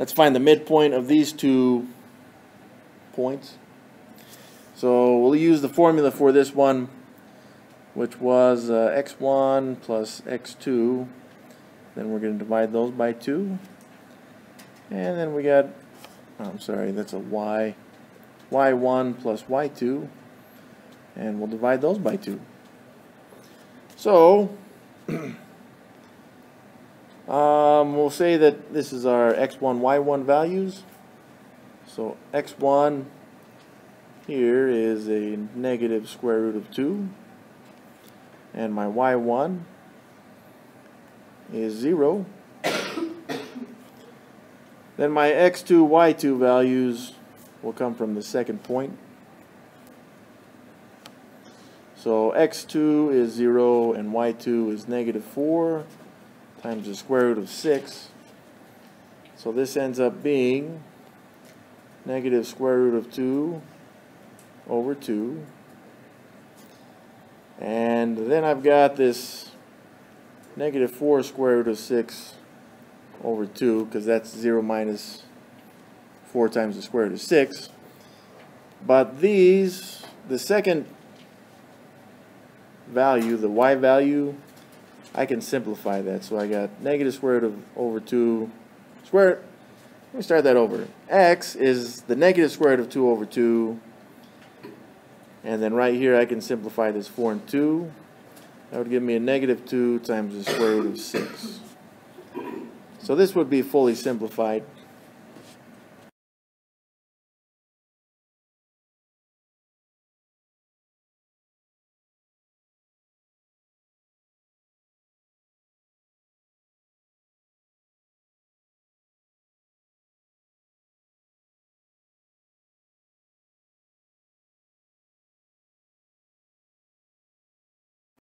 Let's find the midpoint of these 2 points. So we'll use the formula for this one, which was x1 plus x2. Then we're going to divide those by 2. And then we got, I'm sorry, that's a y. y1 plus y2. And we'll divide those by 2. So we'll say that this is our x1, y1 values. So x1 here is a negative square root of 2. And my y1 is 0. Then my x2, y2 values will come from the second point. So x2 is 0 and y2 is negative 4 times the square root of 6. So this ends up being negative square root of 2 over 2. And then I've got this negative 4 square root of 6 over 2, because that's 0 minus 4 times the square root of 6. But these, the second value, the y value, I can simplify that. So I got negative square root of over 2 square. Let me start that over. X is the negative square root of 2 over 2. And then right here I can simplify this 4 and 2. That would give me a negative 2 times the square root of 6. So this would be fully simplified.